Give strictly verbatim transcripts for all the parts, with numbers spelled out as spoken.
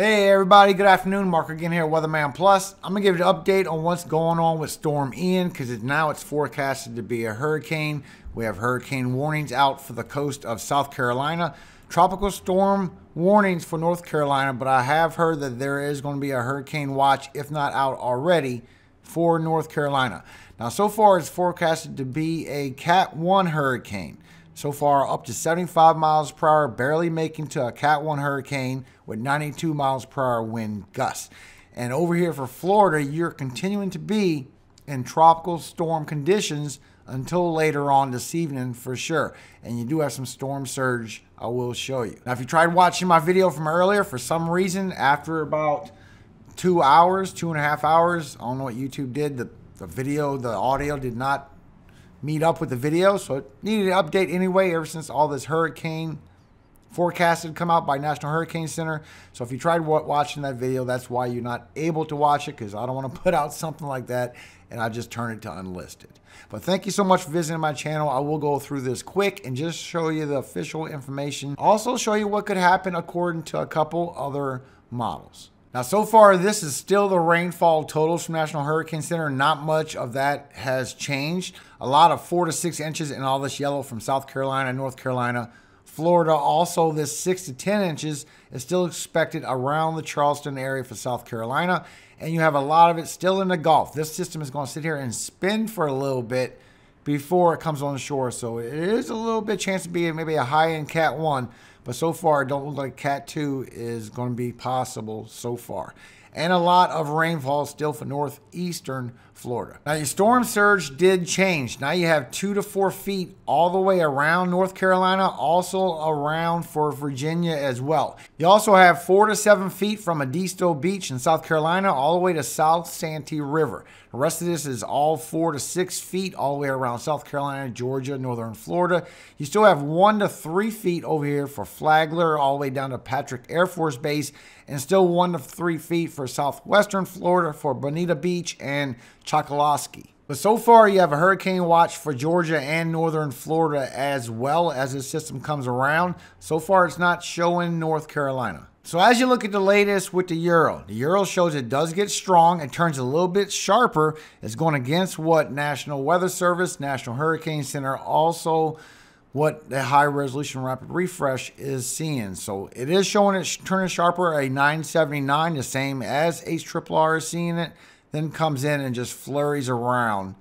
Hey everybody, good afternoon. Mark again here, Weatherman Plus. I'm gonna give you an update on what's going on with Storm Ian because it's now it's forecasted to be a hurricane. We have hurricane warnings out for the coast of South Carolina, tropical storm warnings for North Carolina, but I have heard that there is going to be a hurricane watch, if not out already, for North Carolina. Now, so far it's forecasted to be a Cat one hurricane. So far, up to seventy-five miles per hour, barely making to a Cat one hurricane with ninety-two miles per hour wind gusts. And over here for Florida, you're continuing to be in tropical storm conditions until later on this evening for sure. And you do have some storm surge I will show you. Now, if you tried watching my video from earlier, for some reason, after about two hours, two and a half hours, I don't know what YouTube did, the, the video, the audio did not meet up with the video, so it needed an update anyway ever since all this hurricane forecast had come out by National Hurricane Center. So if you tried watching that video, that's why you're not able to watch it, because I don't want to put out something like that and I just turn it to unlisted. But thank you so much for visiting my channel. I will go through this quick and just show you the official information. Also show you what could happen according to a couple other models. Now, so far, this is still the rainfall totals from National Hurricane Center. Not much of that has changed. A lot of four to six inches in all this yellow from South Carolina, North Carolina, Florida. Also, this six to ten inches is still expected around the Charleston area for South Carolina. And you have a lot of it still in the Gulf. This system is going to sit here and spin for a little bit before it comes on shore. So it is a little bit chance to be maybe a high-end Cat one, but so far it don't look like Cat two is going to be possible so far. And a lot of rainfall still for northeastern Florida. Now, your storm surge did change. Now you have two to four feet all the way around North Carolina, also around for Virginia as well. You also have four to seven feet from Adisto Beach in South Carolina all the way to South Santee River. The rest of this is all four to six feet all the way around South Carolina, Georgia, northern Florida. You still have one to three feet over here for Flagler all the way down to Patrick Air Force Base, and still one to three feet for southwestern Florida for Bonita Beach and Chokoloski. But so far, you have a hurricane watch for Georgia and northern Florida as well as this system comes around. So far, it's not showing North Carolina. So as you look at the latest with the euro, the euro shows it does get strong. It turns a little bit sharper. It's going against what National Weather Service, National Hurricane Center, also what the high resolution rapid refresh is seeing. So it is showing it turning sharper, a nine seventy-nine, the same as H R R R is seeing it. Then comes in and just flurries around,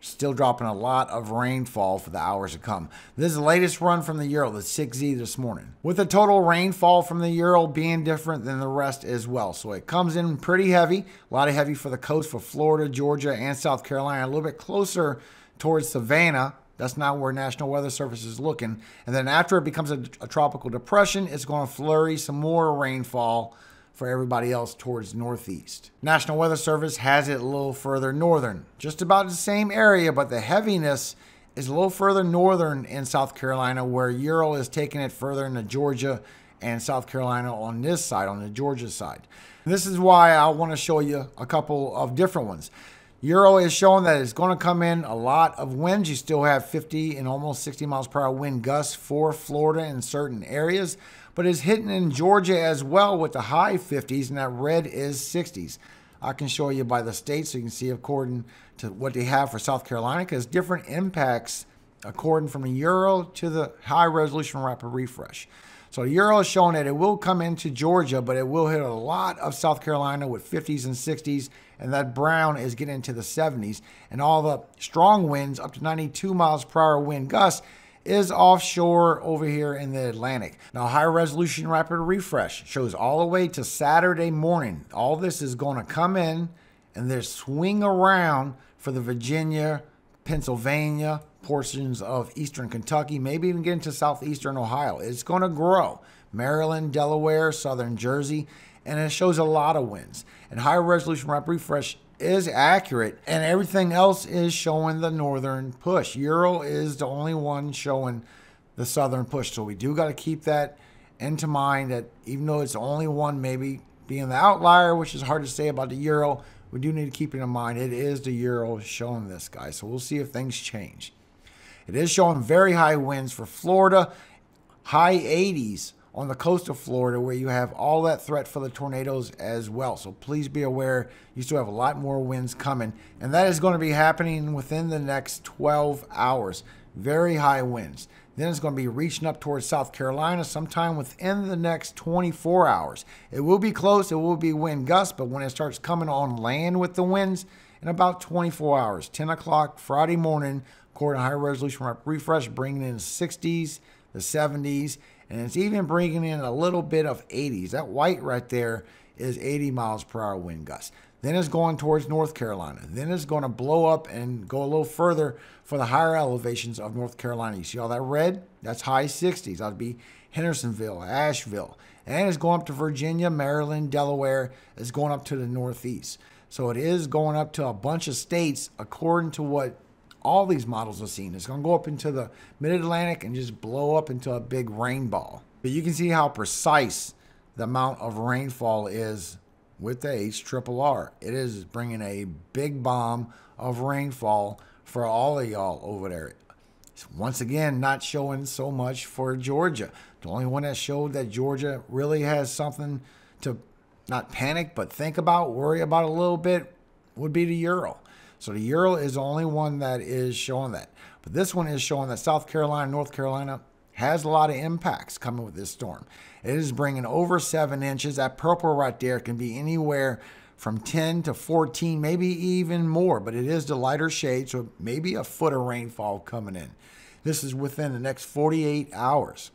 still dropping a lot of rainfall for the hours to come. This is the latest run from the euro, the six Z this morning, with the total rainfall from the euro being different than the rest as well. So it comes in pretty heavy, a lot of heavy for the coast for Florida, Georgia, and South Carolina, a little bit closer towards Savannah. That's not where National Weather Service is looking. And then after it becomes a, a tropical depression, it's going to flurry some more rainfall for everybody else towards northeast. National Weather Service has it a little further northern, just about the same area, but the heaviness is a little further northern in South Carolina, where euro is taking it further into Georgia and South Carolina on this side, on the Georgia side. And this is why I want to show you a couple of different ones. Euro is showing that it's going to come in a lot of winds. You still have fifty and almost sixty miles per hour wind gusts for Florida in certain areas, but it's hitting in Georgia as well with the high fifties, and that red is sixties. I can show you by the state so you can see according to what they have for South Carolina, because different impacts according from the euro to the high resolution rapid refresh. So the euro is showing that it will come into Georgia, but it will hit a lot of South Carolina with fifties and sixties, and that brown is getting into the seventies. And all the strong winds, up to ninety-two miles per hour wind gusts, is offshore over here in the Atlantic. Now, high resolution rapid refresh shows all the way to Saturday morning. All this is going to come in and then swing around for the Virginia, Pennsylvania, portions of eastern Kentucky, maybe even get into southeastern Ohio. It's going to grow. Maryland, Delaware, southern Jersey, and it shows a lot of winds. And high resolution rapid refresh is accurate, and everything else is showing the northern push. Euro is the only one showing the southern push, so we do got to keep that into mind, that even though it's the only one maybe being the outlier, which is hard to say about the euro, we do need to keep it in mind. It is the euro showing this, guys, so we'll see if things change. It is showing very high winds for Florida, high eighties on the coast of Florida, where you have all that threat for the tornadoes as well. So please be aware, you still have a lot more winds coming, and that is going to be happening within the next twelve hours. Very high winds. Then it's going to be reaching up towards South Carolina sometime within the next twenty-four hours. It will be close. It will be wind gusts, but when it starts coming on land with the winds, in about twenty-four hours, ten o'clock Friday morning, according to High Resolution Refresh, bringing in sixties, the seventies, and it's even bringing in a little bit of eighties. That white right there is eighty miles per hour wind gust. Then it's going towards North Carolina. Then it's going to blow up and go a little further for the higher elevations of North Carolina. You see all that red? That's high sixties. That'd be Hendersonville, Asheville. And it's going up to Virginia, Maryland, Delaware. It's going up to the northeast. So it is going up to a bunch of states according to what all these models are seeing. It's going to go up into the mid-Atlantic and just blow up into a big rain ball. But you can see how precise the amount of rainfall is with the H R R R. It is bringing a big bomb of rainfall for all of y'all over there. It's once again not showing so much for Georgia. The only one that showed that Georgia really has something to not panic, but think about, worry about a little bit, would be the Ural. So the Ural is the only one that is showing that. But this one is showing that South Carolina, North Carolina has a lot of impacts coming with this storm. It is bringing over seven inches. That purple right there can be anywhere from ten to fourteen, maybe even more, but it is the lighter shade, so maybe a foot of rainfall coming in. This is within the next forty-eight hours.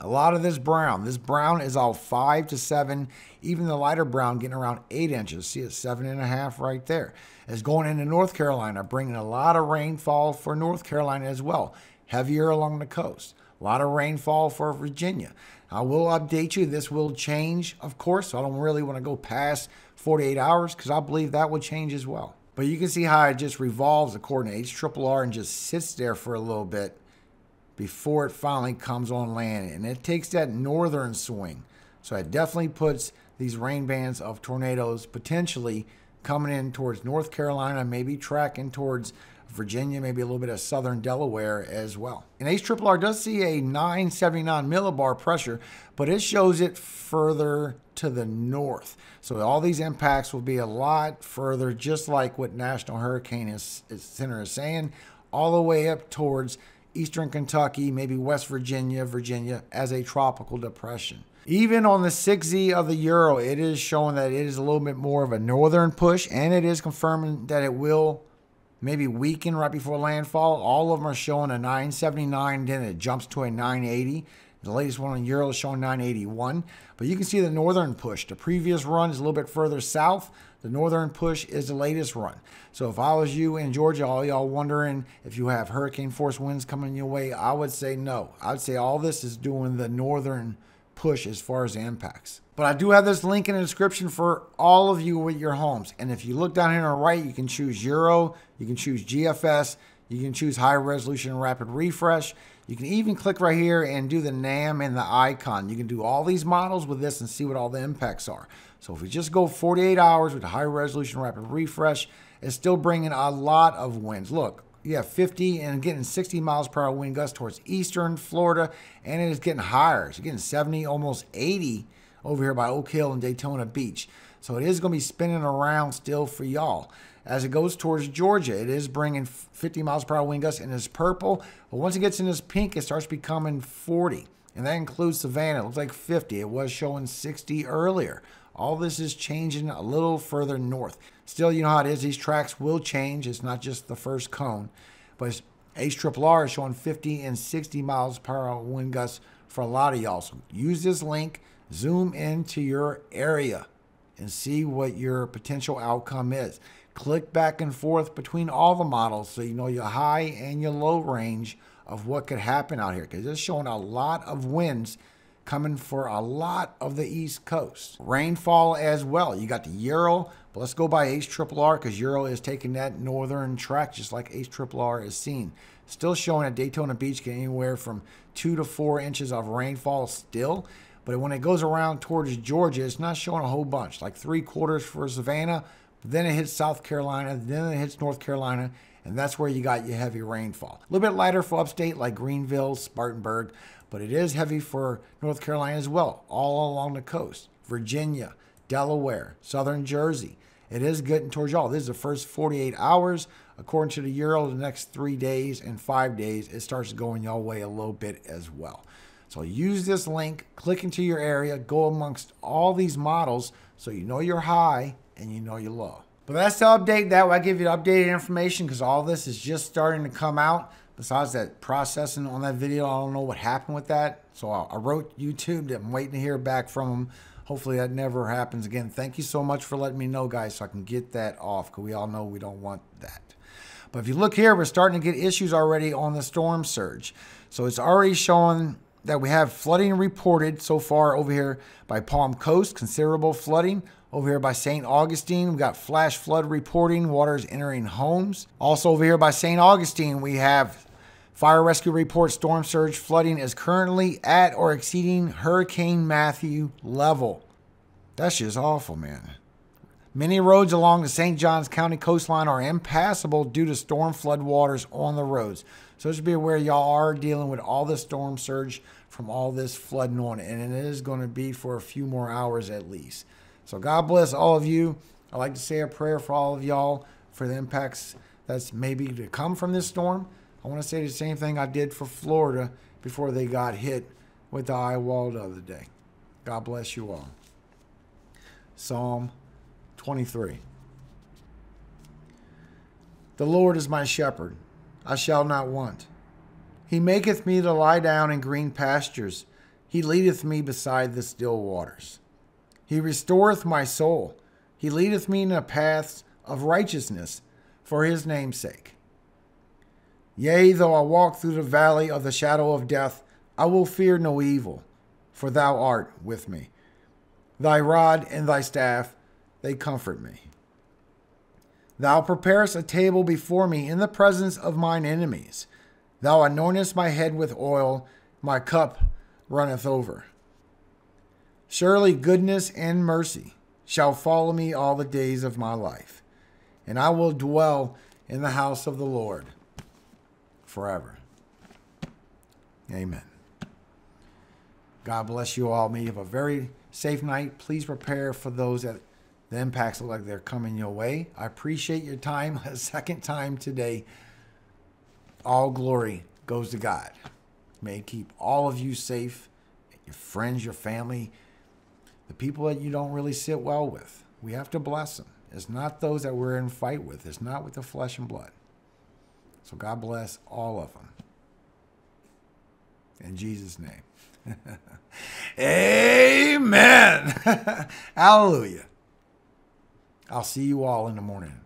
A lot of this brown. This brown is all five to seven, even the lighter brown getting around eight inches. See, it's seven and a half right there. It's going into North Carolina, bringing a lot of rainfall for North Carolina as well. Heavier along the coast. A lot of rainfall for Virginia. I will update you. This will change, of course. So I don't really want to go past forty-eight hours because I believe that will change as well. But you can see how it just revolves according to H R R R and just sits there for a little bit before it finally comes on land, and it takes that northern swing. So it definitely puts these rain bands of tornadoes potentially coming in towards North Carolina, maybe tracking towards Virginia, maybe a little bit of southern Delaware as well. And H R R R does see a nine seventy-nine millibar pressure, but it shows it further to the north. So all these impacts will be a lot further, just like what National Hurricane Center is saying, all the way up towards Eastern Kentucky, maybe West Virginia, Virginia, as a tropical depression. Even on the six Z of the Euro, it is showing that it is a little bit more of a northern push, and it is confirming that it will maybe weaken right before landfall. All of them are showing a nine seventy-nine, then it jumps to a nine eighty. The latest one on Euro is showing nine eighty-one. But you can see the northern push. The previous run is a little bit further south. The northern push is the latest run. So if I was you in Georgia, all y'all wondering if you have hurricane force winds coming your way, I would say no. I would say all this is doing the northern push as far as the impacts. But I do have this link in the description for all of you with your homes. And if you look down here on the right, you can choose Euro, you can choose G F S, you can choose high resolution rapid refresh. You can even click right here and do the NAM and the icon. You can do all these models with this and see what all the impacts are. So if we just go forty-eight hours with high resolution rapid refresh, it's still bringing a lot of winds. Look, you have fifty and getting sixty miles per hour wind gust towards eastern Florida, and it is getting higher. It's getting seventy, almost eighty over here by Oak Hill and Daytona Beach. So it is going to be spinning around still for y'all. As it goes towards Georgia, it is bringing fifty miles per hour wind gusts, and it's purple. But once it gets in this pink, it starts becoming forty. And that includes Savannah. It looks like fifty. It was showing sixty earlier. All this is changing a little further north. Still, you know how it is. These tracks will change. It's not just the first cone. But H R R R is showing fifty and sixty miles per hour wind gusts for a lot of y'all. So use this link. Zoom into your area and see what your potential outcome is. Click back and forth between all the models so you know your high and your low range of what could happen out here, because it's showing a lot of winds coming for a lot of the East Coast. Rainfall as well. You got the Euro, but let's go by H R R R because Euro is taking that northern track just like H R R R is seen. Still showing at Daytona Beach getting anywhere from two to four inches of rainfall still. But when it goes around towards Georgia, it's not showing a whole bunch, like three quarters for Savannah. Then it hits South Carolina, then it hits North Carolina, and that's where you got your heavy rainfall. A little bit lighter for upstate like Greenville, Spartanburg, but it is heavy for North Carolina as well, all along the coast. Virginia, Delaware, southern Jersey. It is getting towards y'all. This is the first forty-eight hours. According to the Euro, the next three days and five days, it starts going y'all way a little bit as well. So use this link, click into your area, go amongst all these models so you know your high and you know your low. But that's the update. That way I give you the updated information because all this is just starting to come out. Besides that processing on that video, I don't know what happened with that. So I wrote YouTube that I'm waiting to hear back from them. Hopefully that never happens again. Thank you so much for letting me know, guys, so I can get that off because we all know we don't want that. But if you look here, we're starting to get issues already on the storm surge. So it's already showing that we have flooding reported so far over here by Palm Coast, considerable flooding. Over here by Saint Augustine, we got flash flood reporting, waters entering homes. Also over here by Saint Augustine, we have fire rescue report, storm surge flooding is currently at or exceeding Hurricane Matthew level. That's just awful, man. Many roads along the Saint Johns County coastline are impassable due to storm flood waters on the roads. So just be aware y'all are dealing with all this storm surge from all this flooding on it. And it is going to be for a few more hours at least. So God bless all of you. I'd like to say a prayer for all of y'all for the impacts that's maybe to come from this storm. I want to say the same thing I did for Florida before they got hit with the eye wall the other day. God bless you all. Psalm twenty-three. The Lord is my shepherd, I shall not want. He maketh me to lie down in green pastures. He leadeth me beside the still waters. He restoreth my soul. He leadeth me in the paths of righteousness for his name's sake. Yea, though I walk through the valley of the shadow of death, I will fear no evil, for thou art with me. Thy rod and thy staff, they comfort me. Thou preparest a table before me in the presence of mine enemies. Thou anointest my head with oil, my cup runneth over. Surely goodness and mercy shall follow me all the days of my life, and I will dwell in the house of the Lord forever. Amen. God bless you all. May you have a very safe night. Please prepare for those that the impacts look like they're coming your way. I appreciate your time a second time today. All glory goes to God. May He keep all of you safe, your friends, your family, the people that you don't really sit well with. We have to bless them. It's not those that we're in fight with. It's not with the flesh and blood. So God bless all of them. In Jesus' name. Amen. Hallelujah. I'll see you all in the morning.